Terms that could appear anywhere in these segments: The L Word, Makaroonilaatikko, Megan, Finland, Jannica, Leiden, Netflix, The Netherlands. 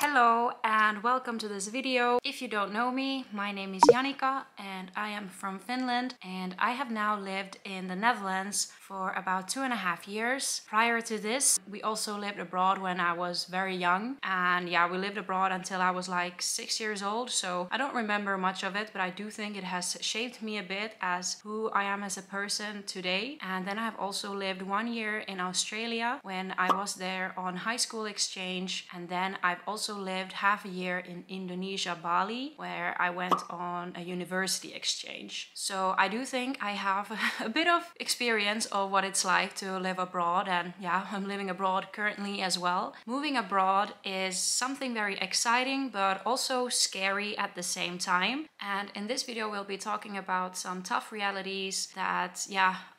Hello and welcome to this video. If you don't know me, my name is Jannica and I am from Finland, and I have now lived in the Netherlands for about 2.5 years. Prior to this, we also lived abroad when I was very young, and yeah, we lived abroad until I was like 6 years old, so I don't remember much of it, but I do think it has shaped me a bit as who I am as a person today. And then I've also lived 1 year in Australia when I was there on high school exchange, and then I've also lived half a year in Indonesia, Bali, where I went on a university exchange. So I do think I have a bit of experience of what it's like to live abroad, and yeah, I'm living abroad currently as well. Moving abroad is something very exciting but also scary at the same time, and in this video we'll be talking about some tough realities that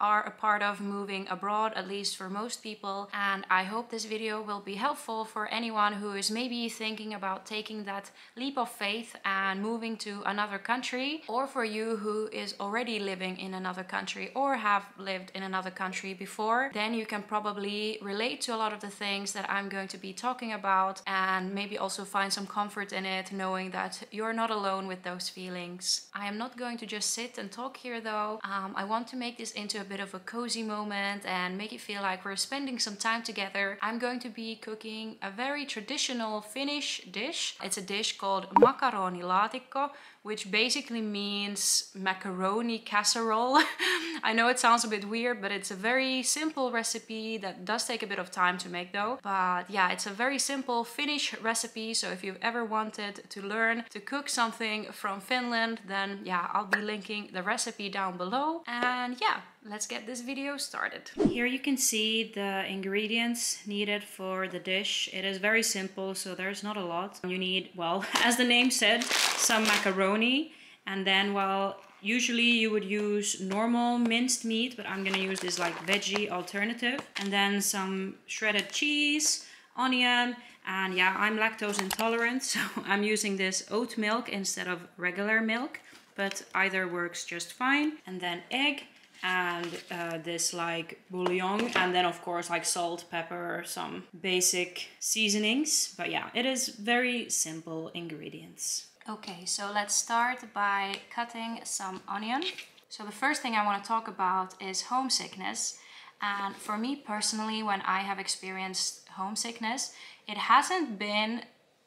are a part of moving abroad, at least for most people. And I hope this video will be helpful for anyone who is maybe thinking about taking that leap of faith and moving to another country, or for you who is already living in another country or have lived in another country before. Then you can probably relate to a lot of the things that I'm going to be talking about, and maybe also find some comfort in it, knowing that you're not alone with those feelings. I am not going to just sit and talk here though. I want to make this into a bit of a cozy moment and make it feel like we're spending some time together. I'm going to be cooking a very traditional Finnish dish. It's a dish called Makaroonilaatikko, which basically means macaroni casserole. I know it sounds a bit weird, but it's a very simple recipe that does take a bit of time to make though. But yeah, it's a very simple Finnish recipe, so if you've ever wanted to learn to cook something from Finland, then yeah, I'll be linking the recipe down below. And yeah, let's get this video started. Here you can see the ingredients needed for the dish. It is very simple, so there's not a lot. You need, well, as the name said, some macaroni, and then, well, usually you would use normal minced meat, but I'm gonna use this like veggie alternative, and then some shredded cheese, onion, and yeah, I'm lactose intolerant, so I'm using this oat milk instead of regular milk, but either works just fine. And then egg, and this like bouillon, and then of course like salt, pepper, some basic seasonings. But yeah, it is very simple ingredients. Okay, so let's start by cutting some onion. So the first thing I want to talk about is homesickness. And for me personally, when I have experienced homesickness, it hasn't been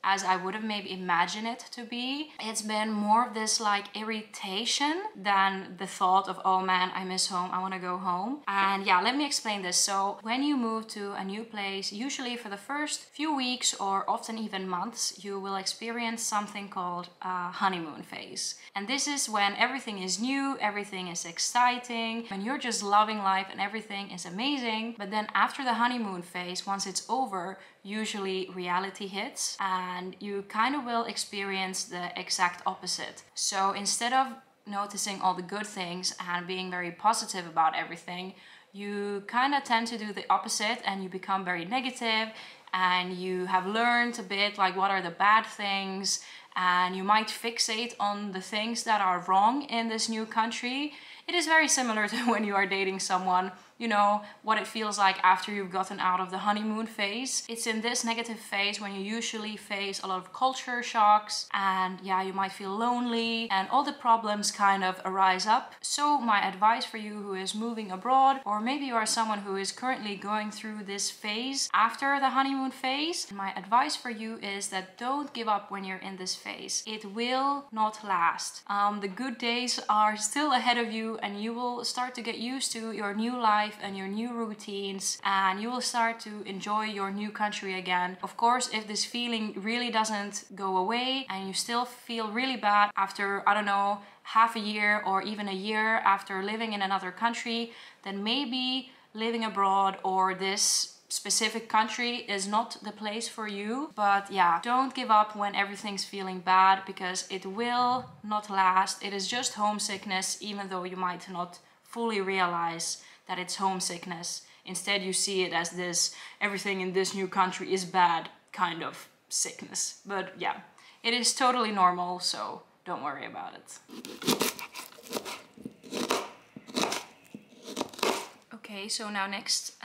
as I would have maybe imagined it to be. It's been more of this like irritation than the thought of, oh man, I miss home, I wanna go home. And yeah, let me explain this. So when you move to a new place, usually for the first few weeks or often even months, you will experience something called a honeymoon phase. And this is when everything is new, everything is exciting, when you're just loving life and everything is amazing. But then after the honeymoon phase, once it's over, usually reality hits, and you kind of will experience the exact opposite. So instead of noticing all the good things and being very positive about everything, you kind of tend to do the opposite, and you become very negative, and you have learned a bit like what are the bad things, and you might fixate on the things that are wrong in this new country. It is very similar to when you are dating someone. You know what it feels like after you've gotten out of the honeymoon phase. It's in this negative phase when you usually face a lot of culture shocks, and yeah, you might feel lonely, and all the problems kind of arise up. So my advice for you who is moving abroad, or maybe you are someone who is currently going through this phase after the honeymoon phase, my advice for you is that don't give up when you're in this phase. It will not last. The good days are still ahead of you, and you will start to get used to your new life and your new routines, and you will start to enjoy your new country again. Of course, if this feeling really doesn't go away and you still feel really bad after, I don't know, half a year or even a year after living in another country, then maybe living abroad or this specific country is not the place for you. But yeah, don't give up when everything's feeling bad, because it will not last. It is just homesickness, even though you might not fully realize that it's homesickness. Instead, you see it as this, everything in this new country is bad kind of sickness. But yeah, it is totally normal, so don't worry about it. Okay, so now next,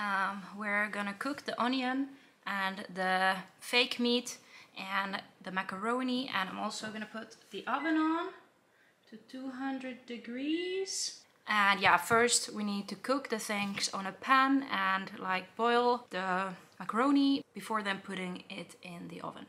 we're gonna cook the onion and the fake meat and the macaroni, and I'm also gonna put the oven on to 200 degrees. And yeah, first we need to cook the things on a pan and like boil the macaroni before then putting it in the oven.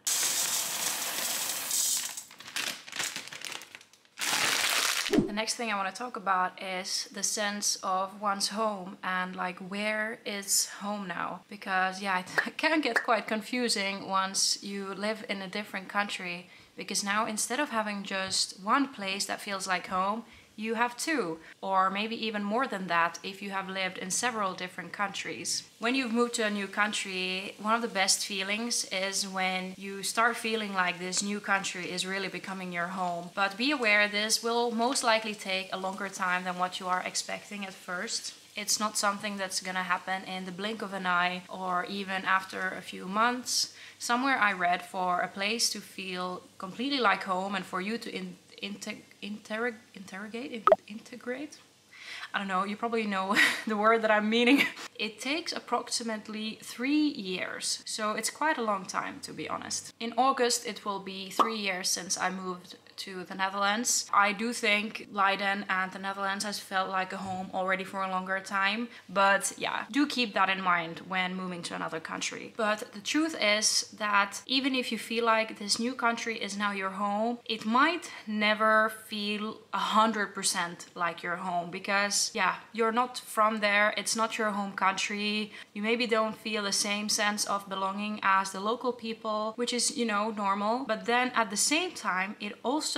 The next thing I want to talk about is the sense of one's home and like where is home now, because yeah, it can get quite confusing once you live in a different country, because now instead of having just one place that feels like home, you have two, or maybe even more than that if you have lived in several different countries. When you've moved to a new country, one of the best feelings is when you start feeling like this new country is really becoming your home. But be aware, this will most likely take a longer time than what you are expecting at first. It's not something that's gonna happen in the blink of an eye or even after a few months. Somewhere I read, for a place to feel completely like home and for you to integrate? I don't know, you probably know the word that I'm meaning. It takes approximately 3 years, so it's quite a long time, to be honest. In August it will be 3 years since I moved to the Netherlands. I do think Leiden and the Netherlands has felt like a home already for a longer time, but yeah, do keep that in mind when moving to another country. But the truth is that even if you feel like this new country is now your home, it might never feel 100% like your home, because yeah, you're not from there, it's not your home country, you maybe don't feel the same sense of belonging as the local people, which is, you know, normal. But then at the same time, it also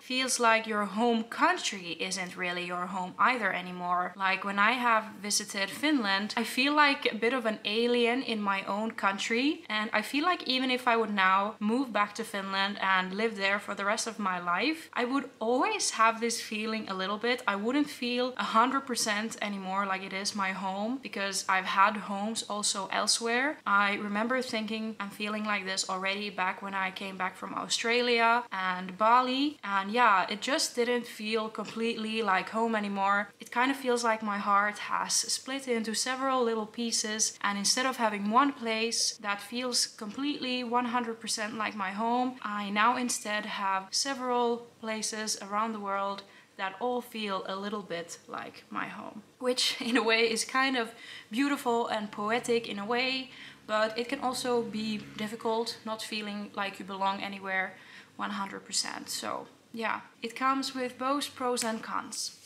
feels like your home country isn't really your home either anymore. Like when I have visited Finland, I feel like a bit of an alien in my own country, and I feel like even if I would now move back to Finland and live there for the rest of my life, I would always have this feeling a little bit. I wouldn't feel 100% anymore like it is my home, because I've had homes also elsewhere. I remember thinking and feeling like this already back when I came back from Australia and Bali. And yeah, it just didn't feel completely like home anymore. It kind of feels like my heart has split into several little pieces, and instead of having one place that feels completely 100% like my home, I now instead have several places around the world that all feel a little bit like my home. Which in a way is kind of beautiful and poetic in a way, but it can also be difficult, not feeling like you belong anywhere 100%. So yeah, it comes with both pros and cons.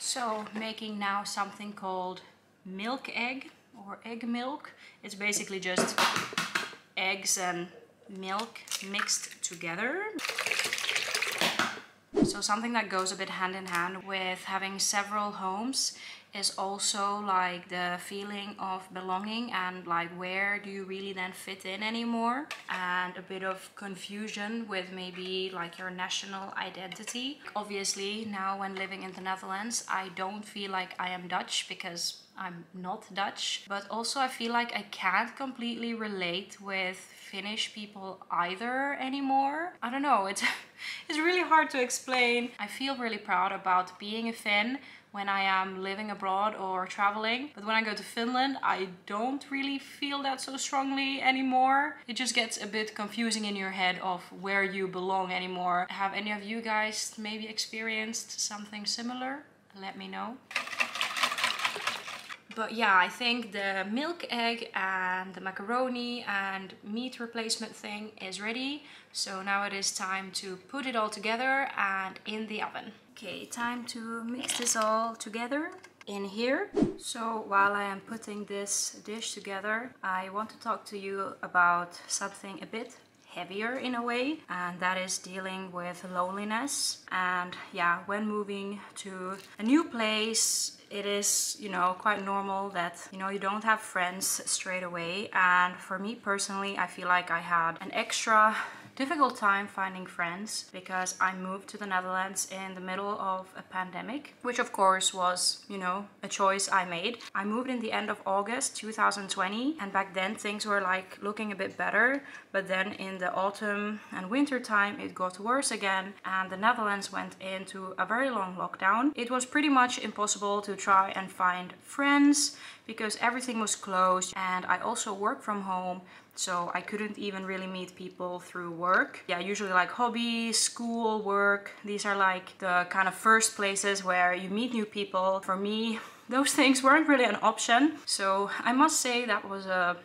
So making now something called milk egg or egg milk. It's basically just eggs and milk mixed together. So something that goes a bit hand in hand with having several homes is also like the feeling of belonging and like where do you really then fit in anymore, and a bit of confusion with maybe like your national identity. Obviously now when living in the Netherlands, I don't feel like I am Dutch because I'm not Dutch, but also I feel like I can't completely relate with Finnish people either anymore. I don't know, it's really hard to explain. I feel really proud about being a Finn when I am living abroad or traveling, but when I go to Finland, I don't really feel that so strongly anymore. It just gets a bit confusing in your head of where you belong anymore. Have any of you guys maybe experienced something similar? Let me know. But yeah, I think the milk egg and the macaroni and meat replacement thing is ready. So now it is time to put it all together and in the oven. Okay, time to mix this all together in here. So while I am putting this dish together, I want to talk to you about something a bit heavier in a way, and that is dealing with loneliness. And yeah, when moving to a new place, it is, you know, quite normal that, you know, you don't have friends straight away. And for me personally, I feel like I had an extra difficult time finding friends because I moved to the Netherlands in the middle of a pandemic, which of course was, you know, a choice I made. I moved in the end of August 2020, and back then things were like looking a bit better, but then in the autumn and winter time it got worse again, and the Netherlands went into a very long lockdown. It was pretty much impossible to try and find friends because everything was closed, and I also work from home, so I couldn't even really meet people through work. Yeah, usually like hobbies, school, work, these are like the kind of first places where you meet new people. For me, those things weren't really an option. So I must say that was a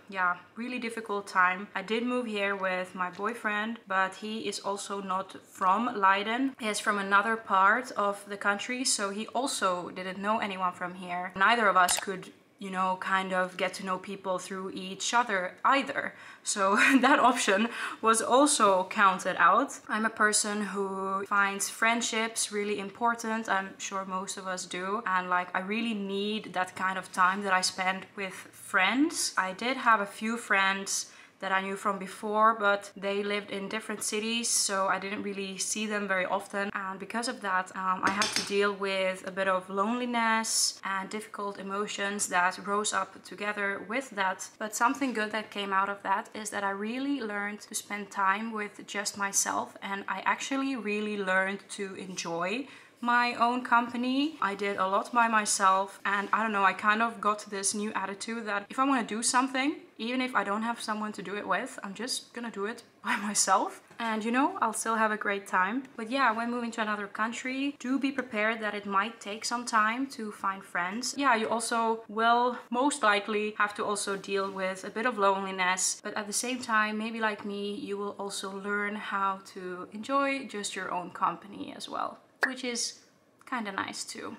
really difficult time. I did move here with my boyfriend, but he is also not from Leiden. He is from another part of the country, so he also didn't know anyone from here. Neither of us could, you know, kind of get to know people through each other either. So that option was also counted out. I'm a person who finds friendships really important. I'm sure most of us do. And like, I really need that kind of time that I spend with friends. I did have a few friends that I knew from before, but they lived in different cities, so I didn't really see them very often. And because of that, I had to deal with a bit of loneliness and difficult emotions that rose up together with that. But something good that came out of that is that I really learned to spend time with just myself, and I actually really learned to enjoy my own company. I did a lot by myself, and I don't know, I kind of got this new attitude that if I want to do something, even if I don't have someone to do it with, I'm just gonna do it by myself. And you know, I'll still have a great time. But yeah, when moving to another country, do be prepared that it might take some time to find friends. Yeah, you also will most likely have to also deal with a bit of loneliness. But at the same time, maybe like me, you will also learn how to enjoy just your own company as well, which is kind of nice too.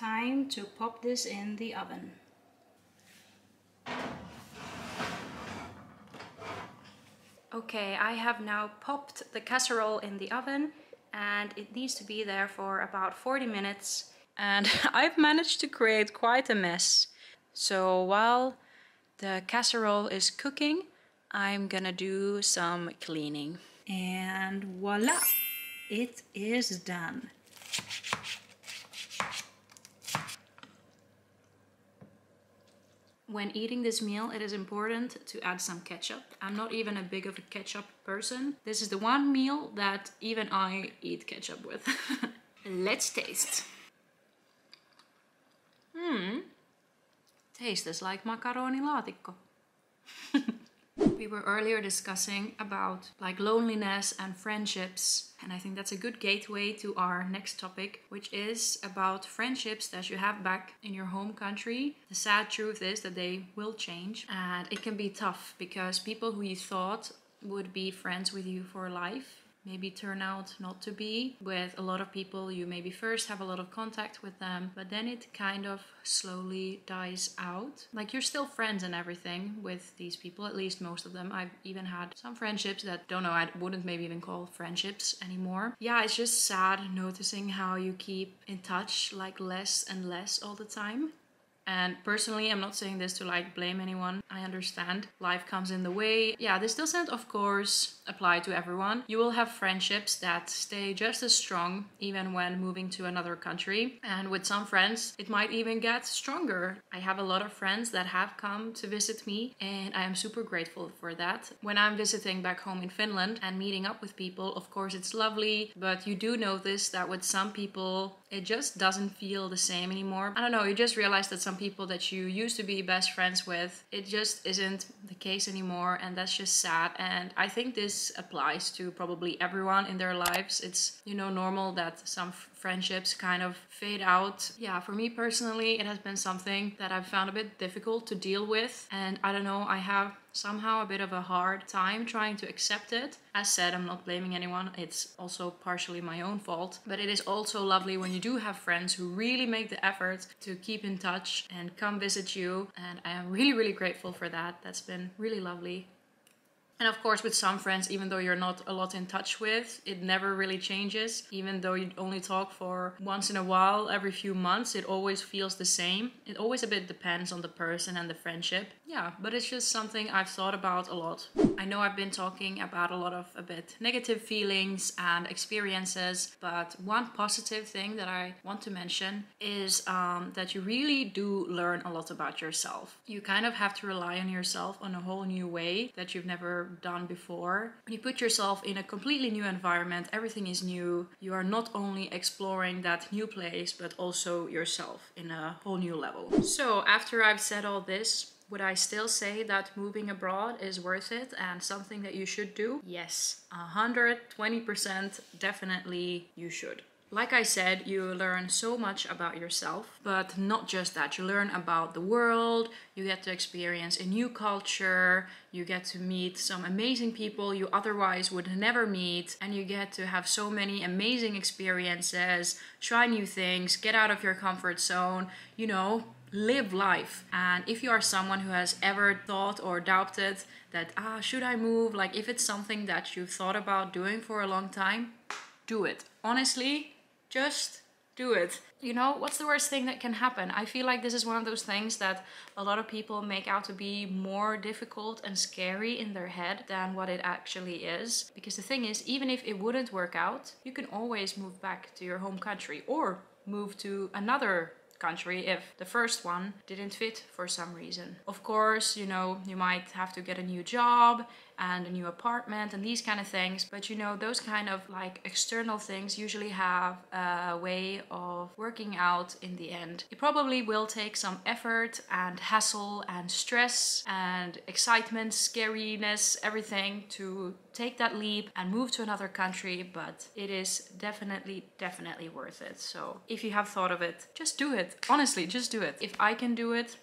Time to pop this in the oven. Okay, I have now popped the casserole in the oven, and it needs to be there for about 40 minutes. And I've managed to create quite a mess. So while the casserole is cooking, I'm gonna do some cleaning. And voila, it is done. When eating this meal, it is important to add some ketchup. I'm not even a big of a ketchup person. This is the one meal that even I eat ketchup with. Let's taste. Tastes like makaroonilaatikko. We were earlier discussing about like loneliness and friendships, and I think that's a good gateway to our next topic, which is about friendships that you have back in your home country. The sad truth is that they will change, and it can be tough because people who you thought would be friends with you for life maybe turn out not to be. With a lot of people, you maybe first have a lot of contact with them, but then it kind of slowly dies out. Like, you're still friends and everything with these people, at least most of them. I've even had some friendships that, don't know, I wouldn't maybe even call friendships anymore. Yeah, it's just sad noticing how you keep in touch like less and less all the time. And personally, I'm not saying this to like blame anyone. I understand life comes in the way. Yeah, this doesn't of course apply to everyone. You will have friendships that stay just as strong even when moving to another country, and with some friends it might even get stronger. I have a lot of friends that have come to visit me, and I am super grateful for that. When I'm visiting back home in Finland and meeting up with people, of course it's lovely, but you do notice that with some people it just doesn't feel the same anymore. I don't know, you just realize that some people that you used to be best friends with, it just isn't the case anymore, and that's just sad. And I think this applies to probably everyone in their lives. It's, you know, normal that some friendships kind of fade out. Yeah, for me personally, it has been something that I've found a bit difficult to deal with, and I don't know, I have somehow a bit of a hard time trying to accept it. As said, I'm not blaming anyone. It's also partially my own fault. But it is also lovely when you do have friends who really make the effort to keep in touch and come visit you. And I am really, really grateful for that. That's been really lovely. And of course, with some friends, even though you're not a lot in touch with, it never really changes. Even though you only talk for once in a while, every few months, it always feels the same. It always a bit depends on the person and the friendship. Yeah, but it's just something I've thought about a lot. I know I've been talking about a lot of a bit negative feelings and experiences, but one positive thing that I want to mention is that you really do learn a lot about yourself. You kind of have to rely on yourself in a whole new way that you've never never done before. You put yourself in a completely new environment, everything is new. You are not only exploring that new place, but also yourself in a whole new level. So after I've said all this, would I still say that moving abroad is worth it and something that you should do? Yes, 120% definitely you should. Like I said, you learn so much about yourself, but not just that. You learn about the world, you get to experience a new culture, you get to meet some amazing people you otherwise would never meet, and you get to have so many amazing experiences, try new things, get out of your comfort zone, you know, live life. And if you are someone who has ever thought or doubted that, should I move? Like, if it's something that you've thought about doing for a long time, do it. Honestly, just do it. You know, what's the worst thing that can happen? I feel like this is one of those things that a lot of people make out to be more difficult and scary in their head than what it actually is. Because the thing is, even if it wouldn't work out, you can always move back to your home country or move to another country if the first one didn't fit for some reason. Of course, you know, you might have to get a new job and a new apartment and these kind of things, but you know, those kind of like external things usually have a way of working out in the end. It probably will take some effort and hassle and stress and excitement, scariness, everything to take that leap and move to another country, but it is definitely worth it. So if you have thought of it, just do it. Honestly, just do it. If I can do it,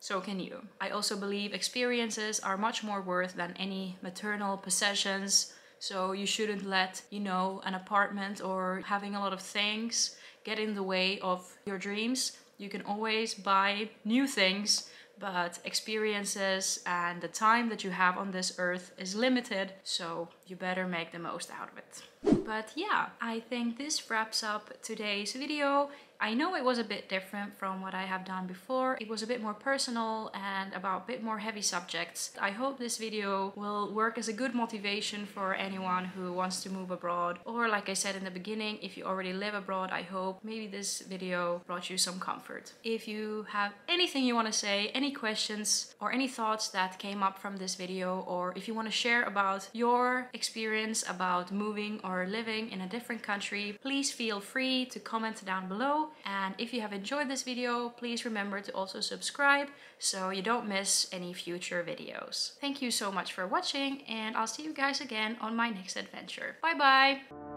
so can you. I also believe experiences are much more worth than any material possessions. So you shouldn't let, you know, an apartment or having a lot of things get in the way of your dreams. You can always buy new things, but experiences and the time that you have on this earth is limited, so you better make the most out of it. But yeah, I think this wraps up today's video. I know it was a bit different from what I have done before. It was a bit more personal and about a bit more heavy subjects. I hope this video will work as a good motivation for anyone who wants to move abroad. Or like I said in the beginning, if you already live abroad, I hope maybe this video brought you some comfort. If you have anything you want to say, any questions or any thoughts that came up from this video, or if you want to share about your experience about moving or living in a different country, please feel free to comment down below. And if you have enjoyed this video, please remember to also subscribe so you don't miss any future videos. Thank you so much for watching, and I'll see you guys again on my next adventure. Bye bye!